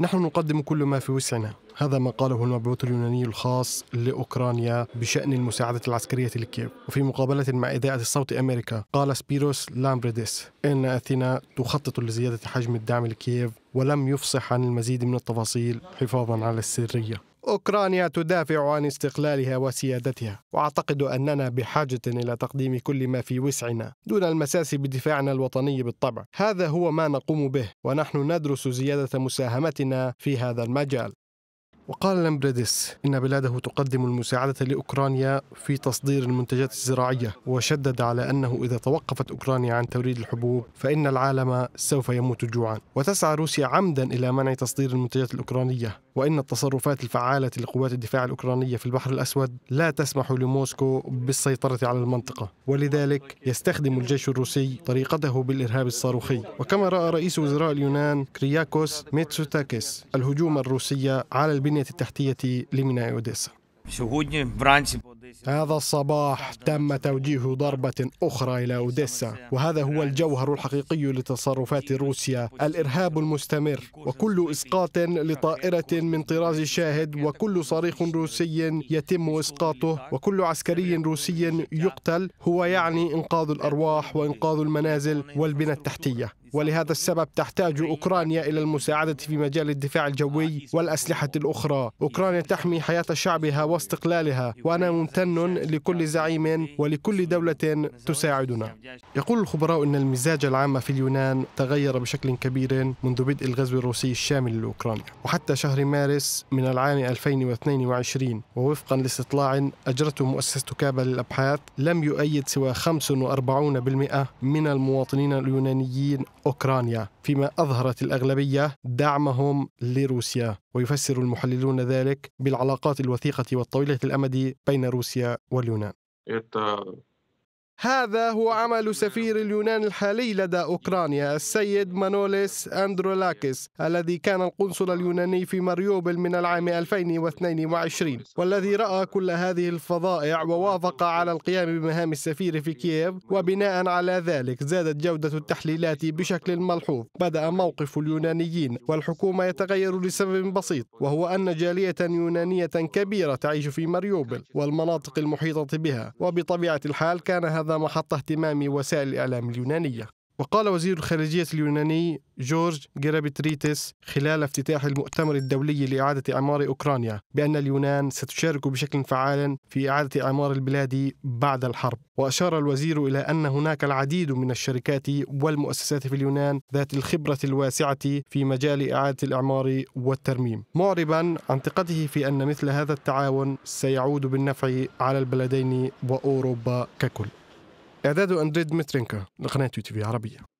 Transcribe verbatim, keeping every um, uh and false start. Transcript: نحن نقدم كل ما في وسعنا. هذا ما قاله المبعوث اليوناني الخاص لأوكرانيا بشأن المساعدة العسكرية لكييف. وفي مقابلة مع إذاعة الصوت أمريكا قال سبيروس لامبريديس إن أثينا تخطط لزيادة حجم الدعم لكييف ولم يفصح عن المزيد من التفاصيل حفاظا على السرية. أوكرانيا تدافع عن استقلالها وسيادتها، وأعتقد أننا بحاجة إلى تقديم كل ما في وسعنا دون المساس بدفاعنا الوطني بالطبع. هذا هو ما نقوم به، ونحن ندرس زيادة مساهمتنا في هذا المجال. وقال لامبريديس إن بلاده تقدم المساعدة لأوكرانيا في تصدير المنتجات الزراعية، وشدد على أنه إذا توقفت أوكرانيا عن توريد الحبوب فإن العالم سوف يموت جوعا. وتسعى روسيا عمدا إلى منع تصدير المنتجات الأوكرانية، وإن التصرفات الفعالة لقوات الدفاع الأوكرانية في البحر الأسود لا تسمح لموسكو بالسيطرة على المنطقة، ولذلك يستخدم الجيش الروسي طريقته بالإرهاب الصاروخي. وكما رأى رئيس وزراء اليونان كرياكوس ميتسوتاكيس الهجوم الروسي على البنية التحتية لميناء أوديسا. هذا الصباح تم توجيه ضربة أخرى إلى أوديسا، وهذا هو الجوهر الحقيقي لتصرفات روسيا، الإرهاب المستمر، وكل إسقاط لطائرة من طراز شاهد، وكل صريخ روسي يتم إسقاطه، وكل عسكري روسي يقتل هو يعني إنقاذ الأرواح وإنقاذ المنازل والبنى التحتية. ولهذا السبب تحتاج أوكرانيا إلى المساعدة في مجال الدفاع الجوي والأسلحة الأخرى. أوكرانيا تحمي حياة شعبها واستقلالها، وأنا ممتن لكل زعيم ولكل دولة تساعدنا. يقول الخبراء أن المزاج العام في اليونان تغير بشكل كبير منذ بدء الغزو الروسي الشامل لأوكرانيا، وحتى شهر مارس من العام ألفين واثنين وعشرين، ووفقا لاستطلاع أجرته مؤسسة كابا للأبحاث لم يؤيد سوى خمسة وأربعين بالمئة من المواطنين اليونانيين أوكرانيا، فيما أظهرت الأغلبية دعمهم لروسيا. ويفسر المحللون ذلك بالعلاقات الوثيقة والطويلة الأمد بين روسيا واليونان. هذا هو عمل سفير اليونان الحالي لدى أوكرانيا السيد مانوليس أندرولاكيس، الذي كان القنصل اليوناني في مريوبل من العام ألفين واثنين وعشرين، والذي رأى كل هذه الفظائع ووافق على القيام بمهام السفير في كييف. وبناء على ذلك زادت جودة التحليلات بشكل ملحوظ. بدأ موقف اليونانيين والحكومة يتغير لسبب بسيط، وهو أن جالية يونانية كبيرة تعيش في مريوبل والمناطق المحيطة بها، وبطبيعة الحال كان هذا هذا محط اهتمام وسائل الإعلام اليونانية. وقال وزير الخارجية اليوناني جورج جيرابيتريتس خلال افتتاح المؤتمر الدولي لإعادة إعمار أوكرانيا بأن اليونان ستشارك بشكل فعال في إعادة إعمار البلاد بعد الحرب. وأشار الوزير إلى أن هناك العديد من الشركات والمؤسسات في اليونان ذات الخبرة الواسعة في مجال إعادة الإعمار والترميم، معربا عن ثقته في أن مثل هذا التعاون سيعود بالنفع على البلدين وأوروبا ككل. إعداد أندريد مترينكا لقناة يو تي في عربية.